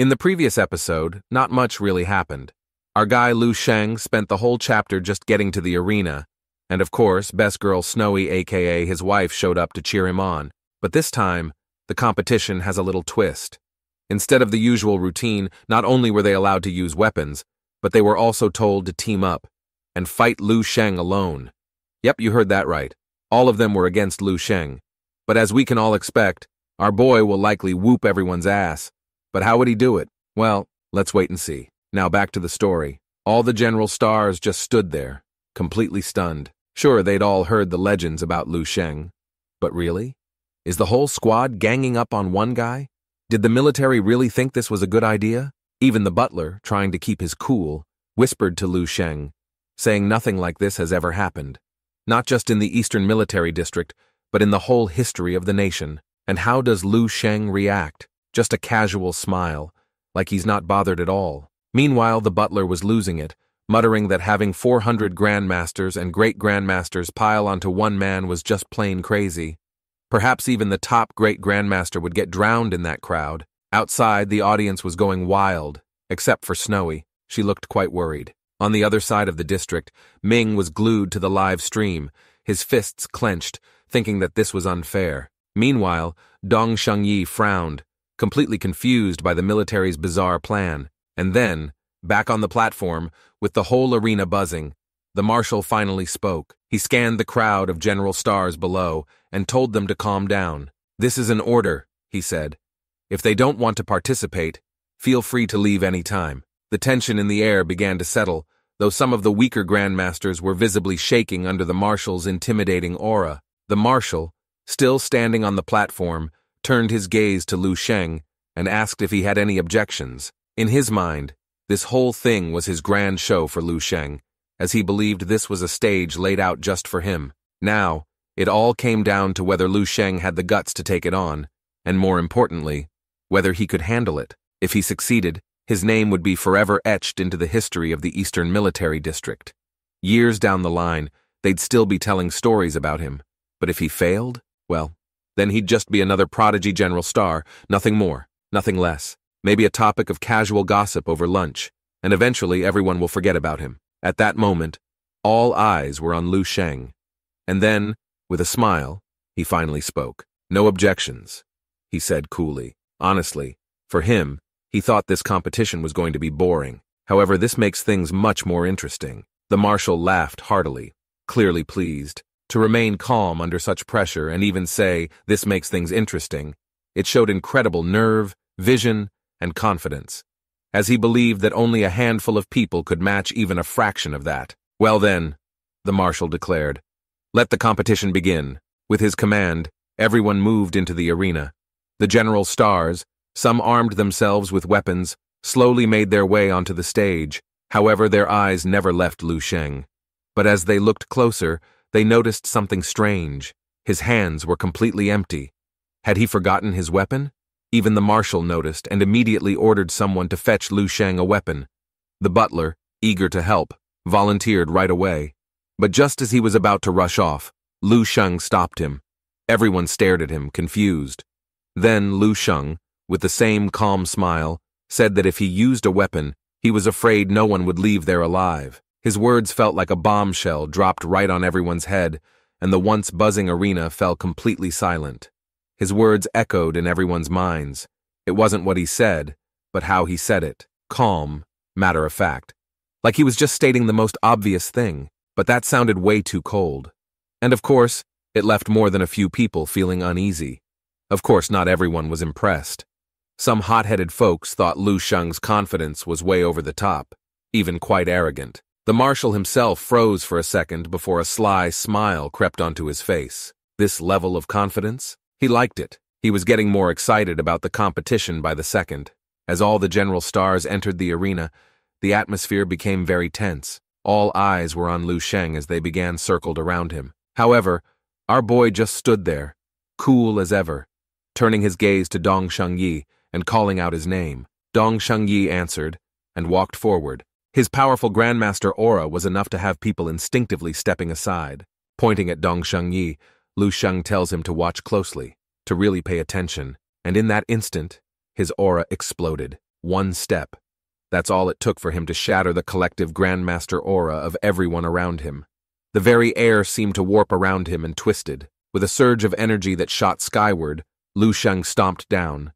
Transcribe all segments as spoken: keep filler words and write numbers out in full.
In the previous episode, not much really happened. Our guy Lu Sheng spent the whole chapter just getting to the arena, and of course, best girl Snowy aka his wife showed up to cheer him on. But this time, the competition has a little twist. Instead of the usual routine, not only were they allowed to use weapons, but they were also told to team up and fight Lu Sheng alone. Yep, you heard that right. All of them were against Lu Sheng. But as we can all expect, our boy will likely whoop everyone's ass. But how would he do it? Well, let's wait and see. Now back to the story. All the general stars just stood there, completely stunned. Sure, they'd all heard the legends about Lu Sheng. But really? Is the whole squad ganging up on one guy? Did the military really think this was a good idea? Even the butler, trying to keep his cool, whispered to Lu Sheng, saying nothing like this has ever happened. Not just in the Eastern Military District, but in the whole history of the nation. And how does Lu Sheng react? Just a casual smile, like he's not bothered at all. Meanwhile, the butler was losing it, muttering that having four hundred grandmasters and great-grandmasters pile onto one man was just plain crazy. Perhaps even the top great-grandmaster would get drowned in that crowd. Outside, the audience was going wild, except for Snowy. She looked quite worried. On the other side of the district, Ming was glued to the live stream, his fists clenched, thinking that this was unfair. Meanwhile, Dong Shengyi frowned, completely confused by the military's bizarre plan. And then, back on the platform, with the whole arena buzzing, the marshal finally spoke. He scanned the crowd of general stars below and told them to calm down. This is an order, he said. If they don't want to participate, feel free to leave any time. The tension in the air began to settle, though some of the weaker grandmasters were visibly shaking under the marshal's intimidating aura. The marshal, still standing on the platform, turned his gaze to Lu Sheng and asked if he had any objections. In his mind, this whole thing was his grand show for Lu Sheng, as he believed this was a stage laid out just for him. Now, it all came down to whether Lu Sheng had the guts to take it on, and more importantly, whether he could handle it. If he succeeded, his name would be forever etched into the history of the Eastern Military District. Years down the line, they'd still be telling stories about him. But if he failed, well, then he'd just be another prodigy general star, nothing more, nothing less. Maybe a topic of casual gossip over lunch, and eventually everyone will forget about him. At that moment, all eyes were on Lu Sheng. And then, with a smile, he finally spoke. No objections, he said coolly. Honestly, for him, he thought this competition was going to be boring. However, this makes things much more interesting. The marshal laughed heartily, clearly pleased. To remain calm under such pressure and even say, this makes things interesting, it showed incredible nerve, vision, and confidence, as he believed that only a handful of people could match even a fraction of that. Well then, the marshal declared, let the competition begin. With his command, everyone moved into the arena. The general stars, some armed themselves with weapons, slowly made their way onto the stage. However, their eyes never left Lu Sheng. But as they looked closer, they noticed something strange. His hands were completely empty. Had he forgotten his weapon? Even the marshal noticed and immediately ordered someone to fetch Lu Sheng a weapon. The butler, eager to help, volunteered right away. But just as he was about to rush off, Lu Sheng stopped him. Everyone stared at him, confused. Then Lu Sheng, with the same calm smile, said that if he used a weapon, he was afraid no one would leave there alive. His words felt like a bombshell dropped right on everyone's head, and the once buzzing arena fell completely silent. His words echoed in everyone's minds. It wasn't what he said, but how he said it. Calm, matter of fact. Like he was just stating the most obvious thing, but that sounded way too cold. And of course, it left more than a few people feeling uneasy. Of course, not everyone was impressed. Some hot-headed folks thought Lu Sheng's confidence was way over the top, even quite arrogant. The marshal himself froze for a second before a sly smile crept onto his face. This level of confidence? He liked it. He was getting more excited about the competition by the second. As all the general stars entered the arena, the atmosphere became very tense. All eyes were on Lu Sheng as they began circled around him. However, our boy just stood there, cool as ever, turning his gaze to Dong Shengyi and calling out his name. Dong Shengyi answered and walked forward. His powerful grandmaster aura was enough to have people instinctively stepping aside. Pointing at Dong Shengyi, Lu Sheng tells him to watch closely, to really pay attention, and in that instant, his aura exploded. One step. That's all it took for him to shatter the collective grandmaster aura of everyone around him. The very air seemed to warp around him and twisted. With a surge of energy that shot skyward, Lu Sheng stomped down.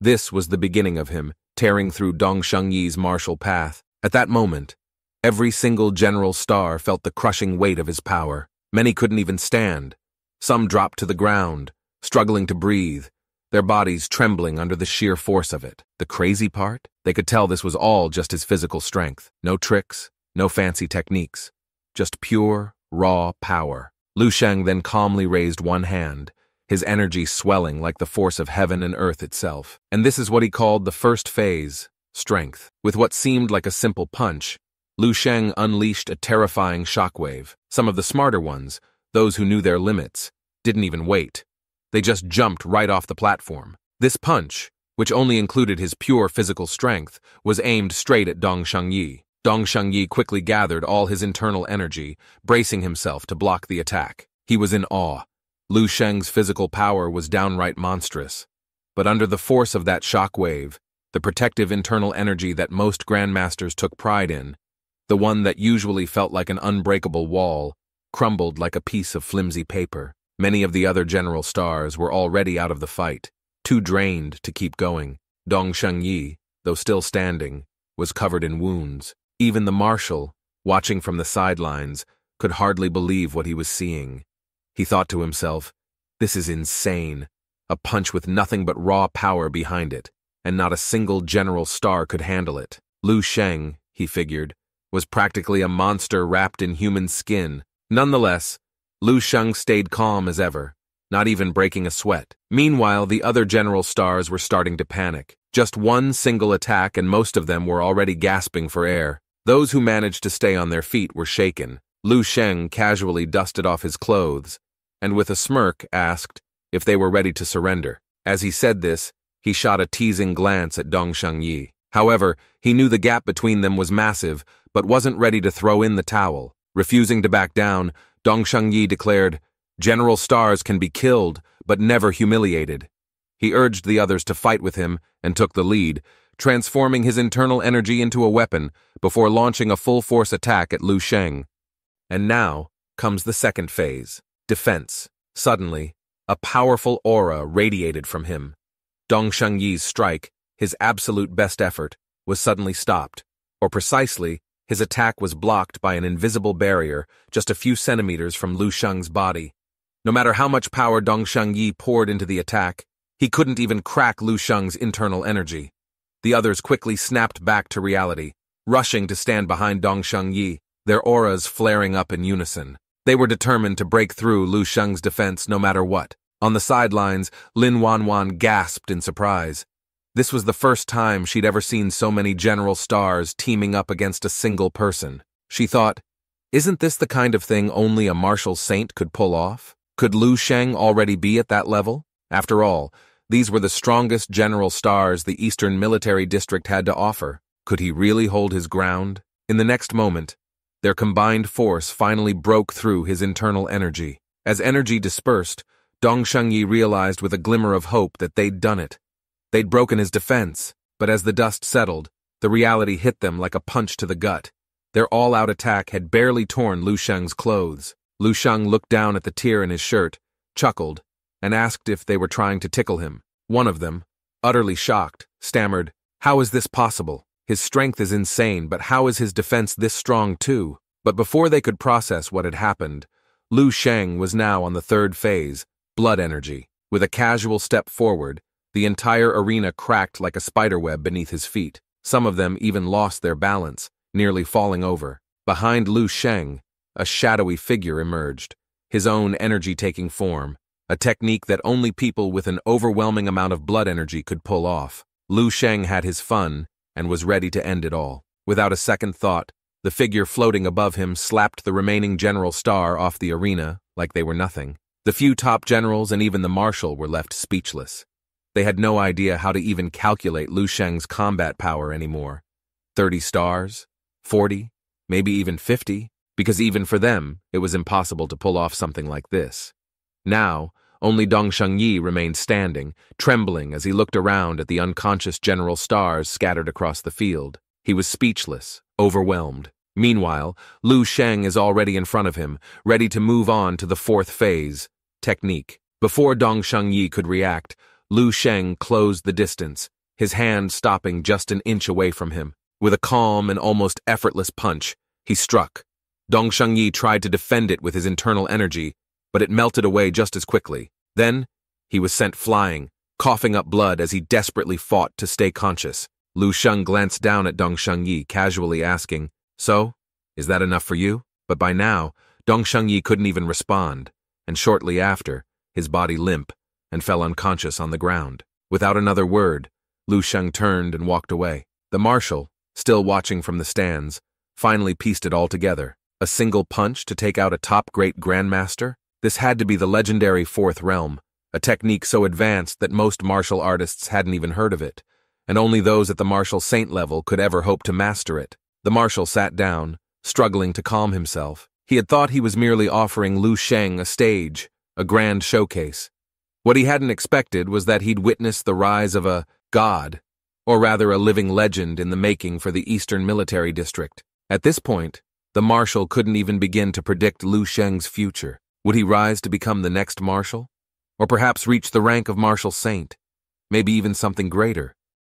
This was the beginning of him, tearing through Dong Shengyi's martial path. At that moment, every single general star felt the crushing weight of his power. Many couldn't even stand. Some dropped to the ground, struggling to breathe, their bodies trembling under the sheer force of it. The crazy part? They could tell this was all just his physical strength. No tricks, no fancy techniques. Just pure, raw power. Lu Sheng then calmly raised one hand, his energy swelling like the force of heaven and earth itself. And this is what he called the first phase, strength. With what seemed like a simple punch, Lu Sheng unleashed a terrifying shockwave. Some of the smarter ones, those who knew their limits, didn't even wait. They just jumped right off the platform. This punch, which only included his pure physical strength, was aimed straight at Dong Shengyi. Dong Shengyi quickly gathered all his internal energy, bracing himself to block the attack. He was in awe. Lu Sheng's physical power was downright monstrous. But under the force of that shockwave, the protective internal energy that most grandmasters took pride in, the one that usually felt like an unbreakable wall, crumbled like a piece of flimsy paper. Many of the other general stars were already out of the fight, too drained to keep going. Dong Shengyi, though still standing, was covered in wounds. Even the marshal, watching from the sidelines, could hardly believe what he was seeing. He thought to himself, this is insane, a punch with nothing but raw power behind it, and not a single general star could handle it. Lu Sheng, he figured, was practically a monster wrapped in human skin. Nonetheless, Lu Sheng stayed calm as ever, not even breaking a sweat. Meanwhile, the other general stars were starting to panic. Just one single attack and most of them were already gasping for air. Those who managed to stay on their feet were shaken. Lu Sheng casually dusted off his clothes and with a smirk asked if they were ready to surrender. As he said this, he shot a teasing glance at Dong Shengyi. However, he knew the gap between them was massive but wasn't ready to throw in the towel. Refusing to back down, Dong Shengyi declared, "General stars can be killed, but never humiliated." He urged the others to fight with him and took the lead, transforming his internal energy into a weapon before launching a full-force attack at Lu Sheng. And now comes the second phase, defense. Suddenly, a powerful aura radiated from him. Dong Shengyi's strike, his absolute best effort, was suddenly stopped, or precisely, his attack was blocked by an invisible barrier just a few centimeters from Lu Sheng's body. No matter how much power Dong Shengyi poured into the attack, he couldn't even crack Lu Sheng's internal energy. The others quickly snapped back to reality, rushing to stand behind Dong Shengyi, their auras flaring up in unison. They were determined to break through Lu Sheng's defense no matter what. On the sidelines, Lin Wanwan gasped in surprise. This was the first time she'd ever seen so many general stars teaming up against a single person. She thought, isn't this the kind of thing only a martial saint could pull off? Could Lu Sheng already be at that level? After all, these were the strongest general stars the Eastern Military District had to offer. Could he really hold his ground? In the next moment, their combined force finally broke through his internal energy. As energy dispersed, Dong Shengyi realized with a glimmer of hope that they'd done it. They'd broken his defense, but as the dust settled, the reality hit them like a punch to the gut. Their all-out attack had barely torn Lu Sheng's clothes. Lu Sheng looked down at the tear in his shirt, chuckled, and asked if they were trying to tickle him. One of them, utterly shocked, stammered, "How is this possible? His strength is insane, but how is his defense this strong too?" But before they could process what had happened, Lu Sheng was now on the third phase, blood energy. With a casual step forward, the entire arena cracked like a spiderweb beneath his feet. Some of them even lost their balance, nearly falling over. Behind Lu Sheng, a shadowy figure emerged, his own energy-taking form, a technique that only people with an overwhelming amount of blood energy could pull off. Lu Sheng had his fun and was ready to end it all. Without a second thought, the figure floating above him slapped the remaining general star off the arena like they were nothing. The few top generals and even the marshal were left speechless. They had no idea how to even calculate Lu Sheng's combat power anymore. Thirty stars? Forty? Maybe even fifty? Because even for them, it was impossible to pull off something like this. Now, Only Dong Shengyi remained standing, trembling as he looked around at the unconscious general stars scattered across the field. He was speechless, overwhelmed. Meanwhile, Lu Sheng is already in front of him, ready to move on to the fourth phase, technique. Before Dong Shengyi could react, Lu Sheng closed the distance, his hand stopping just an inch away from him. With a calm and almost effortless punch, he struck. Dong Shengyi tried to defend it with his internal energy, but it melted away just as quickly. Then, he was sent flying, coughing up blood as he desperately fought to stay conscious. Lu Sheng glanced down at Dong Shengyi, casually asking, "So, is that enough for you?" But by now, Dong Shengyi couldn't even respond, and shortly after, his body limped and fell unconscious on the ground. Without another word, Lu Sheng turned and walked away. The marshal, still watching from the stands, finally pieced it all together. A single punch to take out a top-great grandmaster? This had to be the legendary Fourth Realm, a technique so advanced that most martial artists hadn't even heard of it, and only those at the martial saint level could ever hope to master it. The marshal sat down, struggling to calm himself. He had thought he was merely offering Lu Sheng a stage, a grand showcase. What he hadn't expected was that he'd witnessed the rise of a god, or rather a living legend in the making for the Eastern Military District. At this point, the marshal couldn't even begin to predict Lu Sheng's future. Would he rise to become the next marshal? Or perhaps reach the rank of martial saint? Maybe even something greater?